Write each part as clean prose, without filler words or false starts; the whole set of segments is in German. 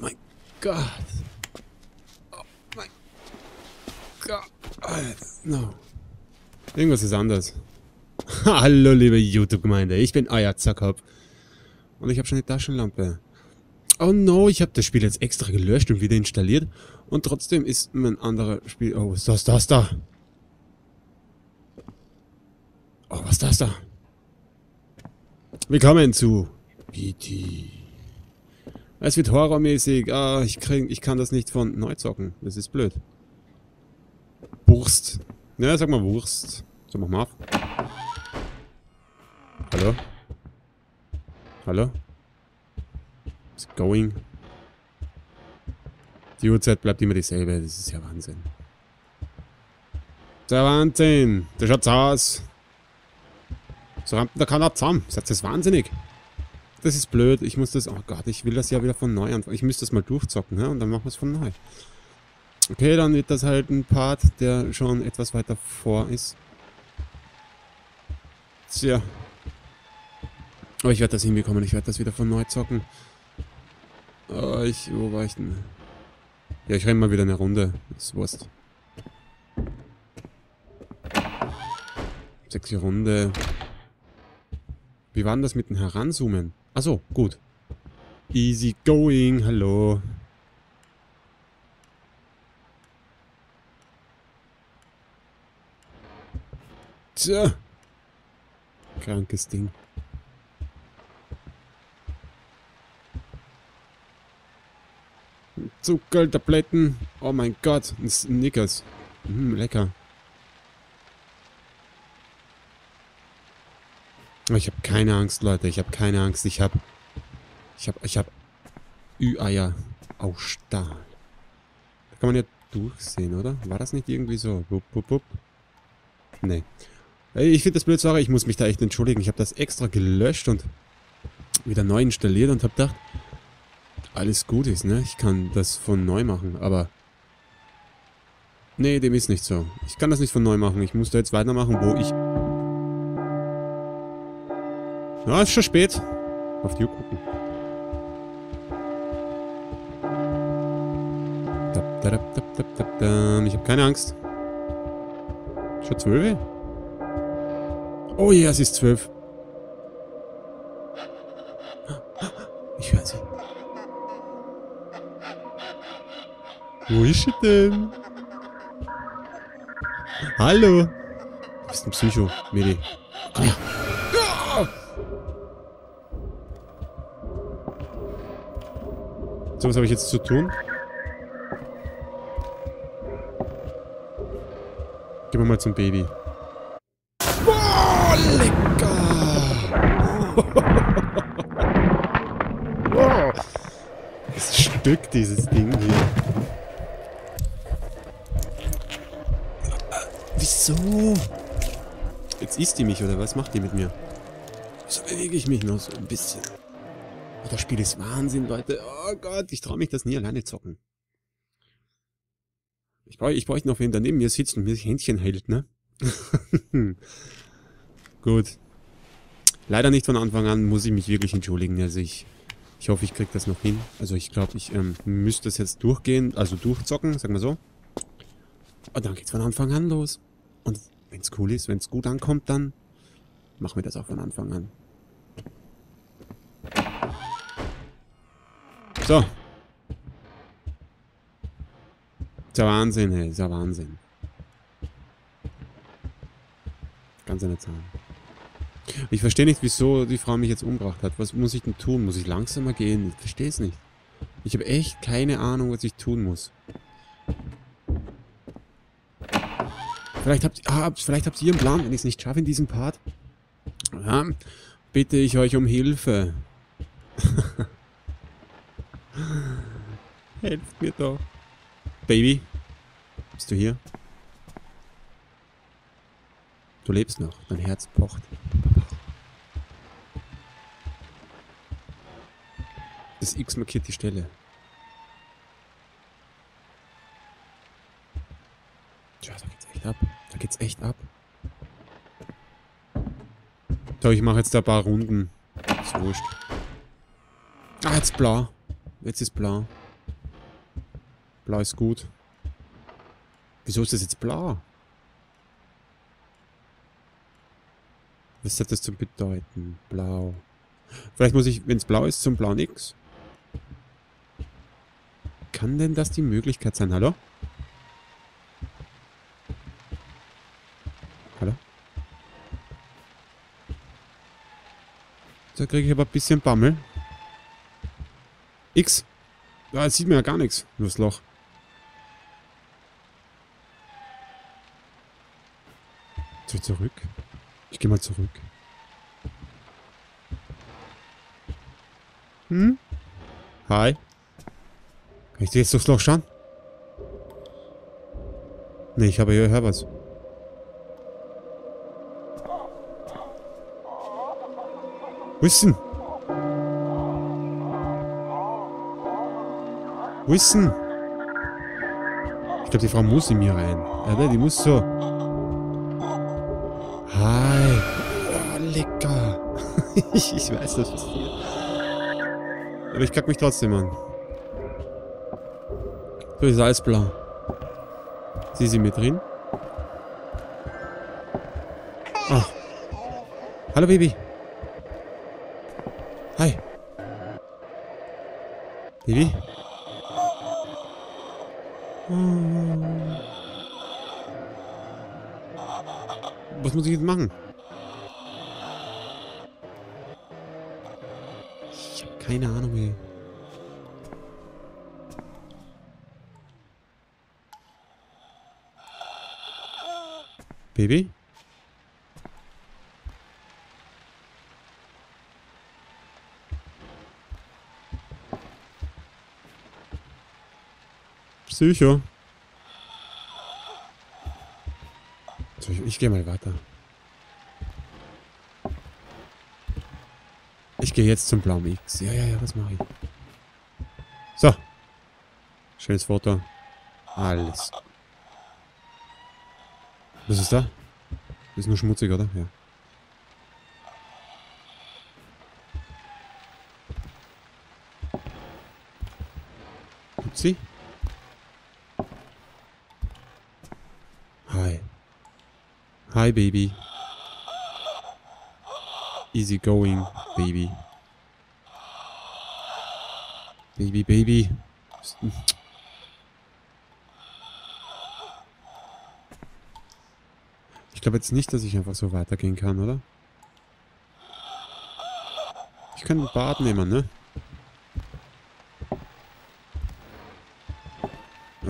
Mein Gott. Oh mein Gott. No. Irgendwas ist anders. Hallo liebe YouTube-Gemeinde, ich bin euer ZOCKKOPF. Und ich habe schon eine Taschenlampe. Oh no, ich habe das Spiel jetzt extra gelöscht und wieder installiert. Und trotzdem ist mein anderer Spiel... Oh, was ist das, das da? Oh, was ist das da? Willkommen zu... PT. Es wird horrormäßig. Ah, ich kann das nicht von neu zocken. Das ist blöd. Wurst. Ja, sag mal Wurst. So, mach mal auf. Hallo? Hallo? It's going. Die Uhrzeit bleibt immer dieselbe. Das ist ja Wahnsinn. Das ist ja Wahnsinn. Das schaut's aus. So rammt da keiner zusammen. Seid ihr wahnsinnig? Das ist blöd. Ich muss das... Oh Gott, ich will das ja wieder von neu anfangen. Ich müsste das mal durchzocken, ja? Und dann machen wir es von neu. Okay, dann wird das halt ein Part, der schon etwas weiter vor ist. Tja. Aber ich werde das hinbekommen. Ich werde das wieder von neu zocken. Wo war ich denn? Ja, ich renne mal wieder eine Runde. Das ist Wurst. 6. Runde. Wie war denn das mit dem Heranzoomen? Achso, gut. Easy going, hallo. Tja. Krankes Ding. Zuckertabletten. Oh mein Gott, das ist ein Snickers. Lecker. Ich habe keine Angst, Leute. Ich habe keine Angst. Ich hab Ü-Eier aus Stahl. Da kann man ja durchsehen, oder? War das nicht irgendwie so? Bup, bup, bup. Nee. Ich finde das blöd, sorry. Ich muss mich da echt entschuldigen. Ich habe das extra gelöscht und wieder neu installiert und habe gedacht, alles gut ist, ne? Ich kann das von neu machen, aber... Nee, dem ist nicht so. Ich kann das nicht von neu machen. Ich muss da jetzt weitermachen, wo ich... Ja, ist schon spät. Auf die Uhr gucken. Ich habe keine Angst. Schon 12? Oh ja, es ist 12. Ich höre sie. Wo ist sie denn? Hallo. Du bist ein Psycho, Medi. Komm her. So, was habe ich jetzt zu tun? Gehen wir mal zum Baby. Oh, lecker! Das Stück, dieses Ding hier. Wieso? Jetzt isst die mich, oder was macht die mit mir? Wieso bewege ich mich noch so ein bisschen? Das Spiel ist Wahnsinn, Leute. Oh Gott, ich traue mich das nie alleine zocken. Ich bräuchte noch wen daneben mir sitzt und mir das Händchen hält, ne? Gut. Leider nicht von Anfang an, muss ich mich wirklich entschuldigen. Also ich hoffe, ich kriege das noch hin. Also ich glaube, ich müsste das jetzt durchgehen, also durchzocken, sag mal so. Und dann geht's von Anfang an los. Und wenn es cool ist, wenn es gut ankommt, dann machen wir das auch von Anfang an. So. Ist ja Wahnsinn, ey. Ist ja Wahnsinn. Ganz in der Zahl. Ich verstehe nicht, wieso die Frau mich jetzt umgebracht hat. Was muss ich denn tun? Muss ich langsamer gehen? Ich verstehe es nicht. Ich habe echt keine Ahnung, was ich tun muss. Vielleicht habt ihr einen Plan, wenn ich es nicht schaffe in diesem Part. Ja, bitte ich euch um Hilfe. Helft mir doch. Baby, bist du hier? Du lebst noch. Dein Herz pocht. Das X markiert die Stelle. Tja, da geht's echt ab. Da geht's echt ab. So, ich mache jetzt da ein paar Runden. Ist wurscht. Ah, jetzt blau. Jetzt ist blau. Blau ist gut. Wieso ist das jetzt blau? Was hat das zu bedeuten? Blau. Vielleicht muss ich, wenn es blau ist, zum blauen X. Kann denn das die Möglichkeit sein? Hallo? Hallo? Da kriege ich aber ein bisschen Bammel. X. Da sieht man ja gar nichts. Nur das Loch. So, zurück. Ich gehe mal zurück. Hm? Hi. Kann ich dir jetzt durchs Loch schauen? Ne, ich habe hier was. Wo ist denn? Wo ist denn? Ich glaube, die Frau muss in mir rein. Ja, die muss so. Hi. Oh, lecker. Ich weiß, das ist hier. Aber ich kack mich trotzdem an. So ist alles blau. Sie sind mit drin. Ah. Hallo, Baby. Hi. Baby? Was muss ich jetzt machen? Ich habe keine Ahnung mehr. Baby? Psycho. So, ich gehe mal weiter. Ich gehe jetzt zum blauen X. Ja, was mache ich? So. Schönes Foto. Alles. Was ist da? Das ist nur schmutzig, oder? Ja. Upsi. Hi. Hi, Baby. Easy going, Baby. Baby. Ich glaube jetzt nicht, dass ich einfach so weitergehen kann, oder? Ich kann ein Bad nehmen, ne?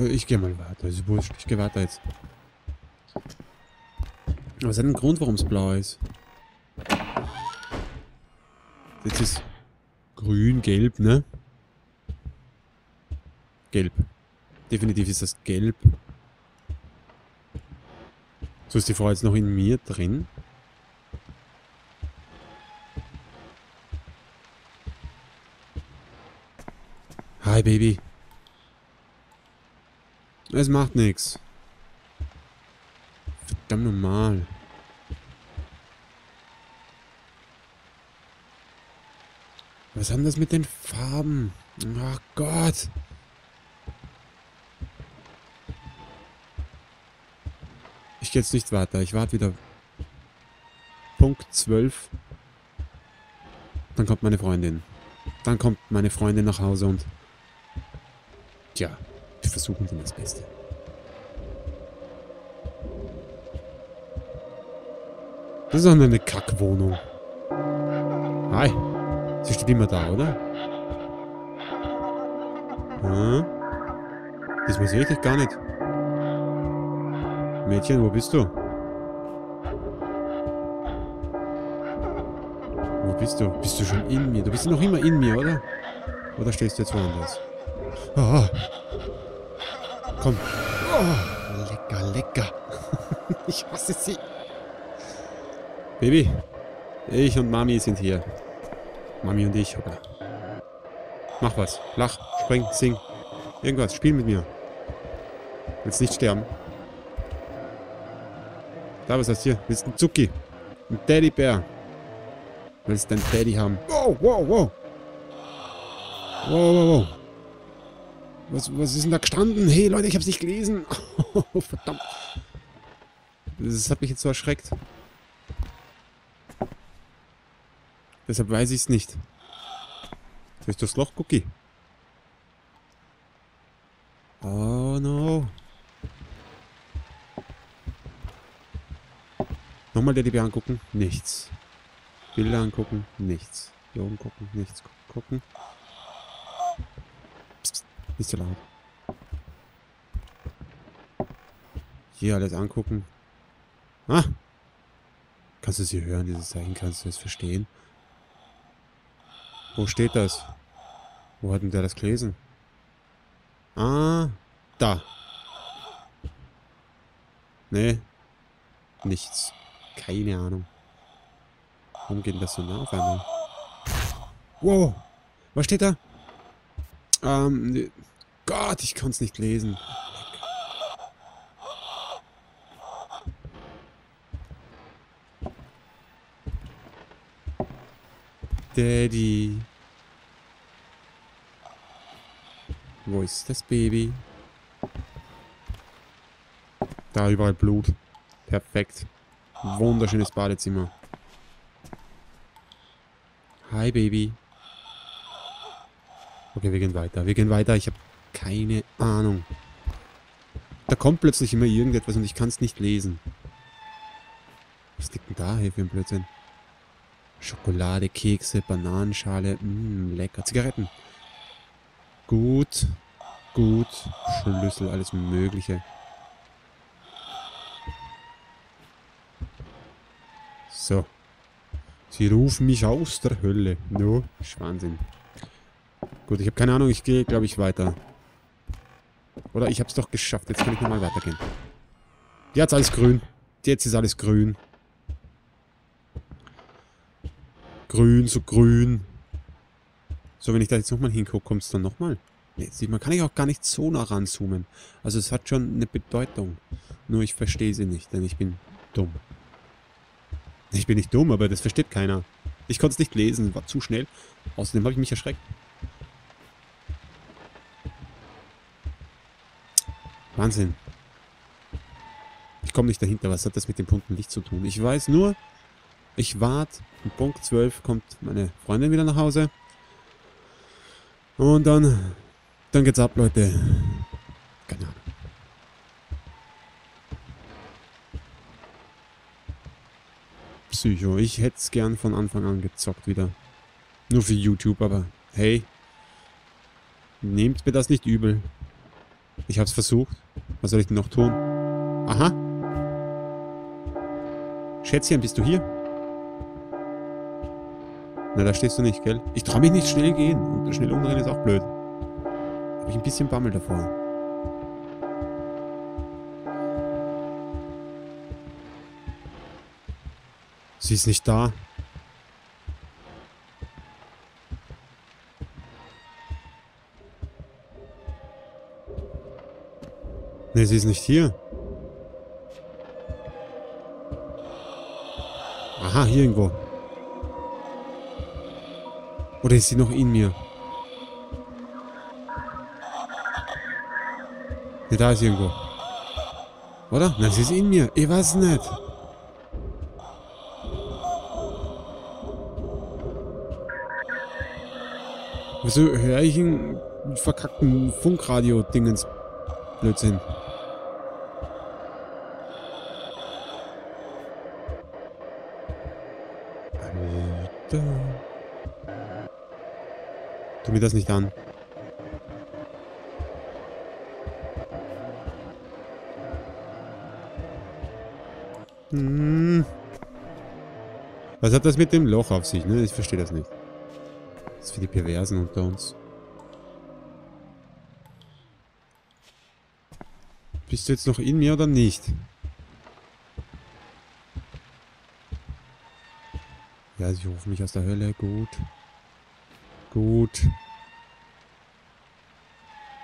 Ich gehe mal weiter. Also wurscht, ich gehe weiter jetzt. Aber es hat einen Grund, warum es blau ist. Jetzt ist grün, gelb, ne? Gelb. Definitiv ist das gelb. So ist die Frau jetzt noch in mir drin. Hi, Baby. Es macht nichts. Verdammt normal. Was haben das mit den Farben? Ach Gott. Jetzt nicht weiter. Ich warte wieder. Punkt 12. Dann kommt meine Freundin. Dann kommt meine Freundin nach Hause und... Tja, wir versuchen dann das Beste. Das ist doch eine Kackwohnung. Hi. Sie steht immer da, oder? Hm? Diesmal sehe ich dich gar nicht. Mädchen, wo bist du? Wo bist du? Bist du schon in mir? Du bist noch immer in mir, oder? Oder stehst du jetzt woanders? Oh. Komm. Oh. Lecker. Ich hasse sie. Baby, ich und Mami sind hier. Mami und ich, oder? Mach was. Lach, spring, sing. Irgendwas. Spiel mit mir. Willst nicht sterben. Da, was heißt hier? Willst du einen Zucki? Ein Teddybär. Willst du einen Teddy haben? Wow. Wow. Was ist denn da gestanden? Hey Leute, ich hab's nicht gelesen. Verdammt. Das hat mich jetzt so erschreckt. Deshalb weiß ich es nicht. Soll ich durchs Loch, Cookie? Oh no. Nochmal der DB angucken. Nichts. Bilder angucken. Nichts. Hier oben gucken. Nichts. Gucken. Psst, nicht so laut. Hier alles angucken. Ah! Kannst du es hier hören, dieses Zeichen? Kannst du es verstehen? Wo steht das? Wo hat denn der das gelesen? Ah, da. Nee. Nichts. Keine Ahnung. Warum geht denn das so nah auf einmal? Wow. Was steht da? Nee. Gott, ich kann es nicht lesen. Daddy. Wo ist das Baby? Da überall Blut. Perfekt. Wunderschönes Badezimmer. Hi, Baby. Okay, wir gehen weiter. Wir gehen weiter. Ich habe keine Ahnung. Da kommt plötzlich immer irgendetwas und ich kann es nicht lesen. Was liegt denn da hier für ein Blödsinn? Schokolade, Kekse, Bananenschale, lecker. Zigaretten. Gut. Schlüssel, alles Mögliche. So. Sie rufen mich aus der Hölle. No, Wahnsinn. Gut, ich habe keine Ahnung. Ich gehe, glaube ich, weiter. Oder ich habe es doch geschafft. Jetzt kann ich nochmal weitergehen. Jetzt ist alles grün. Jetzt ist alles grün. Grün, so grün. So, wenn ich da jetzt nochmal hingucke, kommt es dann nochmal. Nee, sieht man, kann ich auch gar nicht so nah ranzoomen. Also es hat schon eine Bedeutung. Nur ich verstehe sie nicht, denn ich bin dumm. Ich bin nicht dumm, aber das versteht keiner. Ich konnte es nicht lesen, war zu schnell. Außerdem habe ich mich erschreckt. Wahnsinn. Ich komme nicht dahinter. Was hat das mit dem bunten Licht zu tun? Ich weiß nur... Ich warte, um Punkt 12 kommt meine Freundin wieder nach Hause. Und dann geht's ab, Leute. Keine Ahnung. Psycho. Ich hätte es gern von Anfang an gezockt wieder. Nur für YouTube, aber hey. Nehmt mir das nicht übel. Ich hab's versucht. Was soll ich denn noch tun? Aha. Schätzchen, bist du hier? Na, da stehst du nicht, gell? Ich traue mich nicht schnell gehen. Und schnell umdrehen ist auch blöd. Habe ich ein bisschen Bammel davor. Sie ist nicht da. Ne, sie ist nicht hier. Aha, hier irgendwo. Oder ist sie noch in mir? Ne, da ist sie irgendwo. Oder? Nein, sie ist in mir. Ich weiß nicht. Wieso höre ich einen verkackten Funkradio-Dingens? Blödsinn. Alter. Tu mir das nicht an. Hm. Was hat das mit dem Loch auf sich, ne? Ich verstehe das nicht. Das ist für die Perversen unter uns. Bist du jetzt noch in mir oder nicht? Ja, sie rufen mich aus der Hölle. Gut.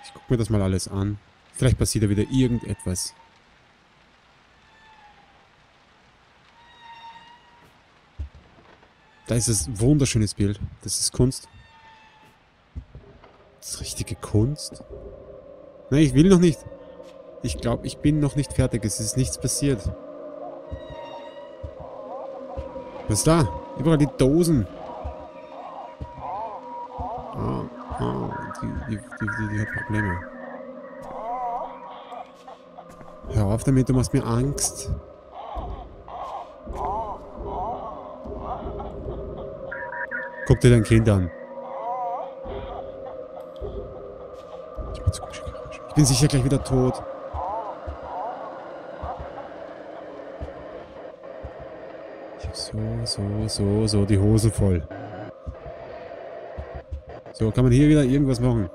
Ich gucke mir das mal alles an. Vielleicht passiert da wieder irgendetwas. Da ist das wunderschönes Bild. Das ist Kunst. Das ist richtige Kunst. Nein, ich will noch nicht. Ich glaube, ich bin noch nicht fertig. Es ist nichts passiert. Was ist da? Überall die Dosen. Oh, die hat Probleme. Hör auf damit, du machst mir Angst. Guck dir dein Kind an. Ich bin sicher gleich wieder tot. Ich hab so die Hosen voll. So, kann man hier wieder irgendwas machen?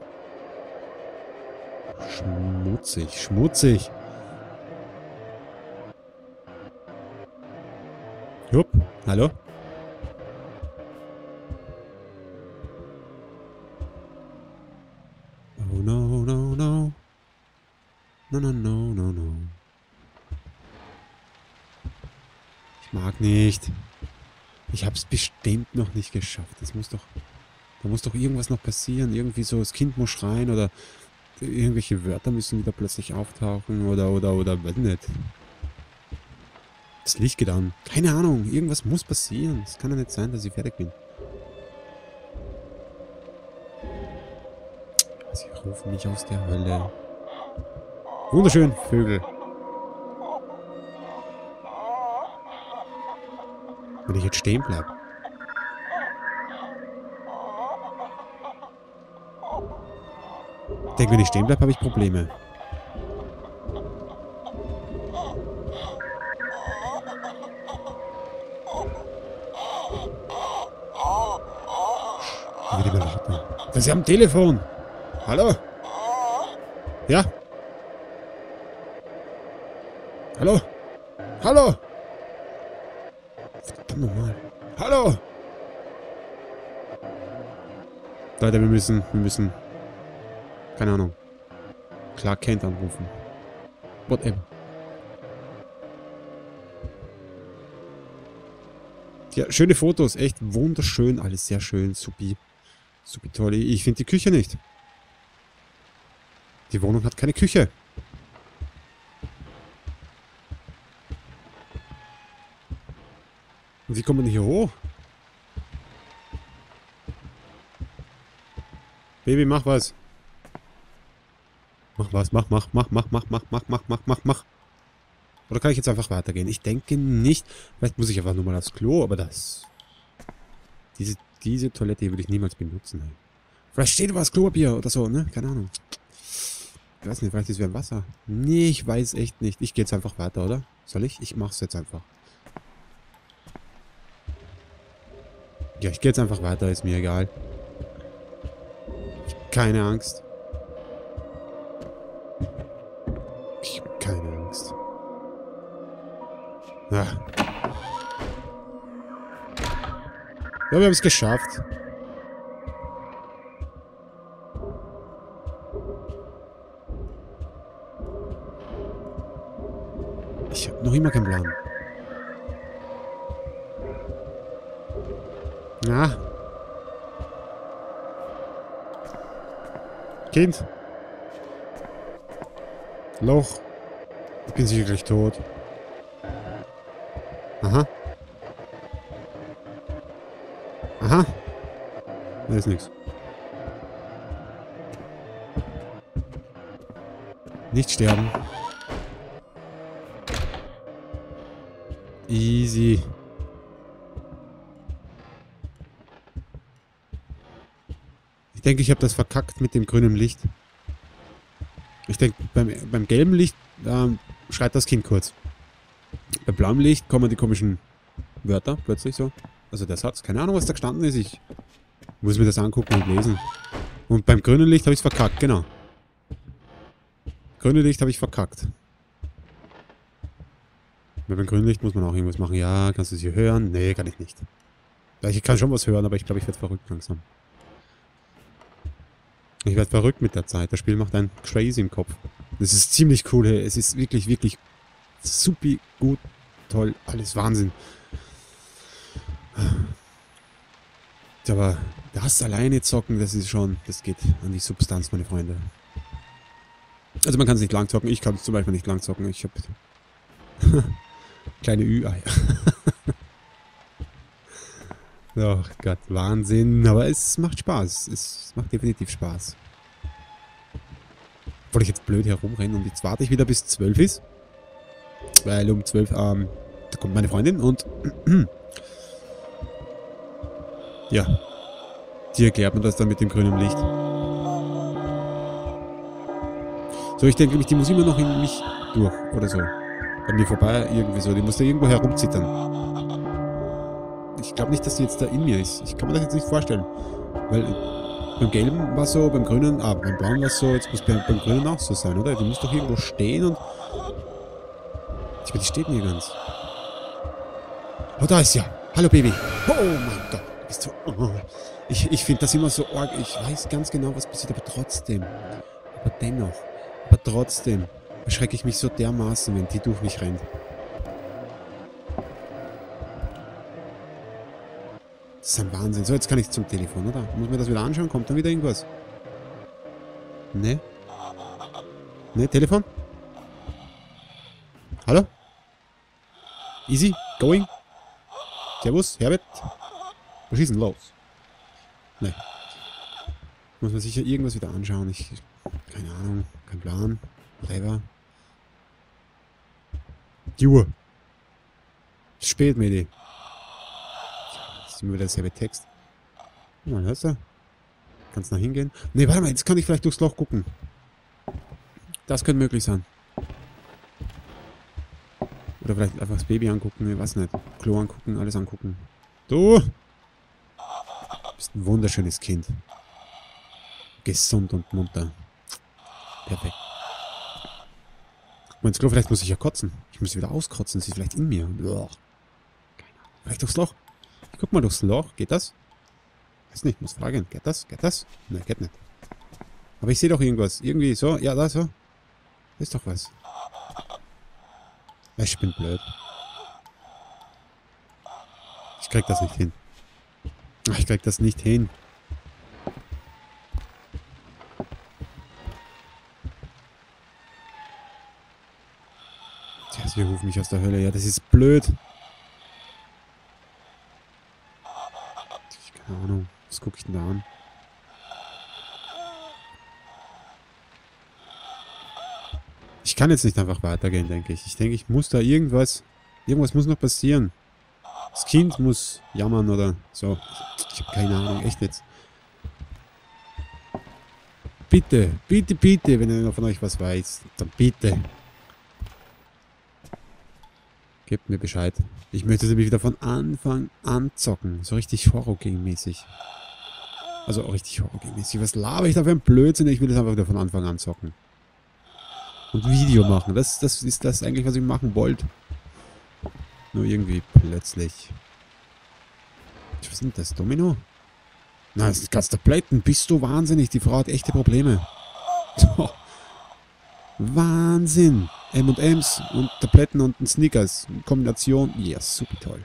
Schmutzig, schmutzig. Jupp, hallo? Oh no, no, no. No, no, no, no, no. Ich mag nicht. Ich hab's bestimmt noch nicht geschafft. Das muss doch... Da muss doch irgendwas noch passieren. Irgendwie so, das Kind muss schreien oder irgendwelche Wörter müssen wieder plötzlich auftauchen oder, weiß nicht. Das Licht geht an. Keine Ahnung, irgendwas muss passieren. Es kann ja nicht sein, dass ich fertig bin. Sie rufen mich aus der Hölle. Wunderschön, Vögel. Wenn ich jetzt stehen bleibe. Ich denke, wenn ich stehen bleibe, habe ich Probleme. Ich will warten. Das ist ja am Telefon. Hallo? Ja? Hallo? Hallo? Verdammt nochmal. Hallo? Leute, wir müssen... Keine Ahnung. Clark Kent anrufen. Whatever. Ja, schöne Fotos. Echt wunderschön. Alles sehr schön. Supi. Supi toll. Ich finde die Küche nicht. Die Wohnung hat keine Küche. Und wie kommt man hier hoch? Baby, mach was. Mach was, mach. Oder kann ich jetzt einfach weitergehen? Ich denke nicht. Vielleicht muss ich einfach nur mal aufs Klo, aber das... Diese Toilette hier würde ich niemals benutzen. Ey. Vielleicht steht was Klopapier oder so, ne? Keine Ahnung. Ich weiß nicht, vielleicht ist es wie ein Wasser. Nee, ich weiß echt nicht. Ich gehe jetzt einfach weiter, oder? Soll ich? Ich mach's jetzt einfach. Ja, ich gehe jetzt einfach weiter, ist mir egal. Keine Angst. Ja, wir haben es geschafft. Ich habe noch immer keinen Plan. Na? Kind? Loch? Ich bin sicher gleich tot. Aha. Aha. Da ist nichts. Nicht sterben. Easy. Ich denke, ich habe das verkackt mit dem grünen Licht. Ich denke, beim gelben Licht schreit das Kind kurz. Bei blauem Licht kommen die komischen Wörter plötzlich so. Also der Satz. Keine Ahnung, was da gestanden ist. Ich muss mir das angucken und lesen. Und beim grünen Licht habe ich es verkackt, genau. Grüne Licht habe ich verkackt. Weil beim grünen Licht muss man auch irgendwas machen. Ja, kannst du es hier hören? Nee, kann ich nicht. Ich kann schon was hören, aber ich glaube, ich werde verrückt langsam. Ich werde verrückt mit der Zeit. Das Spiel macht einen crazy im Kopf. Das ist ziemlich cool. Hey. Es ist wirklich, wirklich super gut. Toll, alles Wahnsinn. Aber Das alleine zocken, das ist schon, das geht an die Substanz, meine Freunde. Also man kann es nicht lang zocken. Ich kann es zum Beispiel nicht lang zocken. Ich habe kleine Ü-Eier. Ach Gott, Wahnsinn. Aber es macht Spaß. Es macht definitiv Spaß. Wollte ich jetzt blöd herumrennen und jetzt warte ich wieder bis 12 ist. Weil um 12 da kommt meine Freundin und ja, die erklärt mir das dann mit dem grünen Licht. So, ich denke, die muss immer noch in mich durch oder so. An mir vorbei, irgendwie so. Die muss da irgendwo herumzittern. Ich glaube nicht, dass die jetzt da in mir ist. Ich kann mir das jetzt nicht vorstellen. Weil beim Gelben war es so, beim Grünen, beim Blauen war es so, jetzt muss beim Grünen auch so sein, oder? Die muss doch irgendwo stehen und... Ich meine, die steht nie ganz. Oh, da ist sie ja. Hallo, Baby. Oh mein Gott. Bist du... Oh. Ich finde das immer so arg. Ich weiß ganz genau, was passiert, aber trotzdem. Aber dennoch. Aber trotzdem erschrecke ich mich so dermaßen, wenn die durch mich rennt. Das ist ein Wahnsinn. So, jetzt kann ich zum Telefon, oder? Muss mir das wieder anschauen? Kommt dann wieder irgendwas? Ne? Ne, Telefon? Hallo? Easy? Going? Servus? Herbert? Was ist denn los? Ne. Muss man sicher irgendwas wieder anschauen. Keine Ahnung, kein Plan, whatever. Die Uhr. Ist spät, Medi. Das ist immer wieder derselbe Text. Oh, man hört's da. Kannst nach hingehen. Ne, warte mal, jetzt kann ich vielleicht durchs Loch gucken. Das könnte möglich sein. Oder vielleicht einfach das Baby angucken, ich weiß nicht. Klo angucken, alles angucken. Du! Bist ein wunderschönes Kind. Gesund und munter. Perfekt. Meinst du, vielleicht muss ich ja kotzen. Ich muss wieder auskotzen. Sie ist vielleicht in mir. Boah. Keine Ahnung. Vielleicht durchs Loch. Ich guck mal durchs Loch. Geht das? Weiß nicht. Muss fragen. Geht das? Geht das? Nein, geht nicht. Aber ich sehe doch irgendwas. Irgendwie so. Ja, da so. Ist doch was. Ich bin blöd. Ich krieg das nicht hin. Ich krieg das nicht hin. Sie rufen mich aus der Hölle. Ja, das ist blöd. Keine Ahnung. Was gucke ich denn da an? Ich kann jetzt nicht einfach weitergehen, denke ich. Ich denke, ich muss da irgendwas... Irgendwas muss noch passieren. Das Kind muss jammern oder so. Ich habe keine Ahnung. Echt jetzt. Bitte, bitte, bitte, wenn einer von euch was weiß, dann bitte. Gebt mir Bescheid. Ich möchte nämlich wieder von Anfang an zocken. So richtig Horror-Game-mäßig. Also auch richtig Horror-Game-mäßig. Was laber ich da für ein Blödsinn? Ich will das einfach wieder von Anfang an zocken. Und Video machen. Das ist das eigentlich, was ich machen wollte. Nur irgendwie plötzlich. Was sind das? Domino? Nein, das ist Kasterplätten. Bist du wahnsinnig? Die Frau hat echte Probleme. Oh. Wahnsinn! M&M's und Tabletten und ein Snickers. Kombination. Ja, yes, super toll.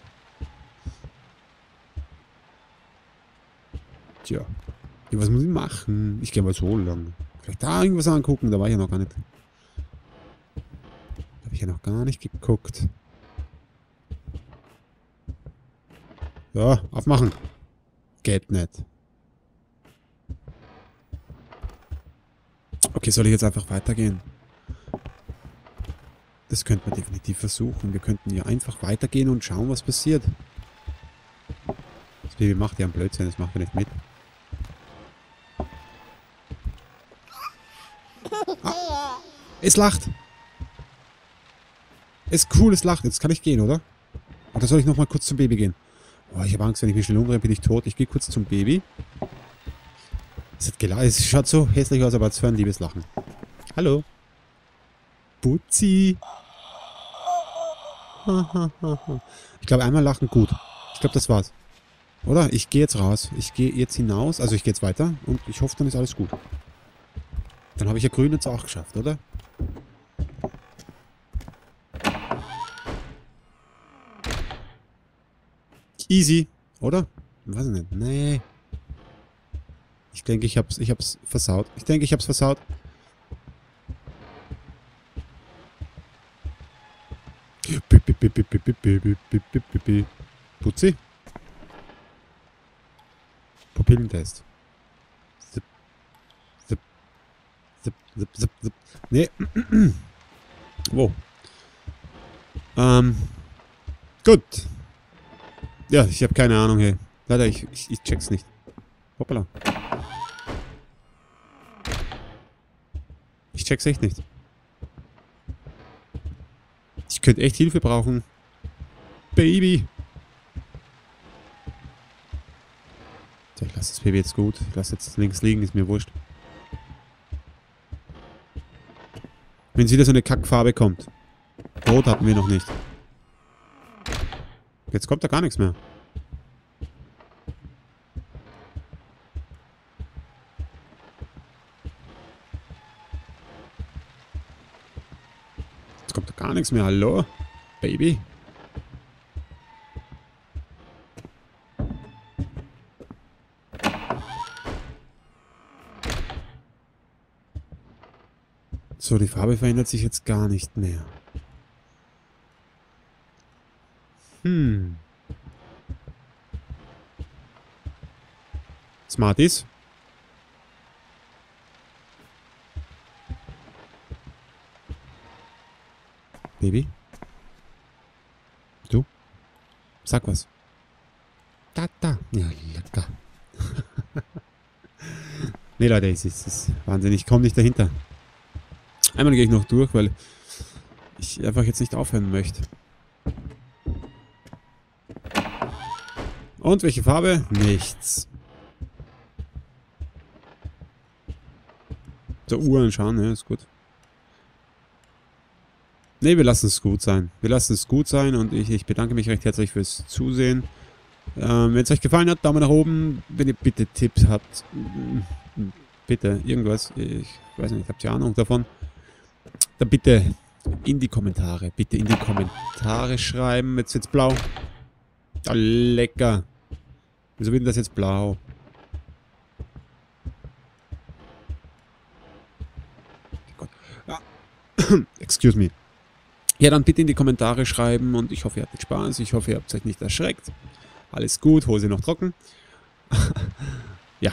Tja. Ja, was muss ich machen? Ich gehe mal so lang. Vielleicht da irgendwas angucken. Da war ich ja noch gar nicht. Da habe ich ja noch gar nicht geguckt. Ja, aufmachen. Geht nicht. Okay, soll ich jetzt einfach weitergehen? Das könnte man definitiv versuchen. Wir könnten ja einfach weitergehen und schauen, was passiert. Das Baby macht ja einen Blödsinn, das macht ja nicht mit. Ah, es lacht! Es ist cool, es lacht. Jetzt kann ich gehen, oder? Oder soll ich nochmal kurz zum Baby gehen? Oh, ich habe Angst, wenn ich mich schnell umdrehe, bin ich tot. Ich gehe kurz zum Baby. Es hat gelacht. Es schaut so hässlich aus, aber es war ein liebes Lachen. Hallo. Putzi. Ich glaube, einmal lachen gut. Ich glaube, das war's. Oder? Ich gehe jetzt raus. Ich gehe jetzt hinaus. Also ich gehe jetzt weiter und ich hoffe, dann ist alles gut. Dann habe ich ja grün jetzt auch geschafft, oder? Easy, oder? Weiß ich nicht. Nee. Ich denke, ich hab's versaut. Ich denke, ich hab's versaut. Putzi? Pupillentest. Zip. Zip. Zip. Zip. Zip. Zip. Nee. Wow. Gut. Ja, ich habe keine Ahnung, hey. Leider, ich check's nicht. Hoppala. Ich check's echt nicht. Ich könnte echt Hilfe brauchen. Baby. So, ich lasse das Baby jetzt gut. Ich lasse jetzt links liegen, ist mir wurscht. Wenn es wieder so eine Kackfarbe kommt. Rot hatten wir noch nicht. Jetzt kommt da gar nichts mehr. Jetzt kommt da gar nichts mehr. Hallo? Baby? So, die Farbe verändert sich jetzt gar nicht mehr. Hm. Smarties? Baby? Du? Sag was. Da, da. Ja, lecker. Nee, Leute, es ist Wahnsinn. Ich komme nicht dahinter. Einmal gehe ich noch durch, weil ich einfach jetzt nicht aufhören möchte. Und welche Farbe? Nichts. Der Uhr anschauen, ja, ist gut. Ne, wir lassen es gut sein. Wir lassen es gut sein und ich bedanke mich recht herzlich fürs Zusehen. Wenn es euch gefallen hat, Daumen nach oben. Wenn ihr bitte Tipps habt, bitte irgendwas. Ich weiß nicht, ich habe keine Ahnung davon. Dann bitte in die Kommentare. Bitte in die Kommentare schreiben. Jetzt wird's blau. Oh, lecker. Wieso wird denn das jetzt blau? Oh Gott. Ah. Excuse me. Ja, dann bitte in die Kommentare schreiben und ich hoffe, ihr hattet Spaß. Ich hoffe, ihr habt euch nicht erschreckt. Alles gut, Hose noch trocken. Ja,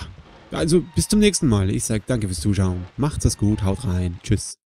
also bis zum nächsten Mal. Ich sage danke fürs Zuschauen. Macht's gut, haut rein. Tschüss.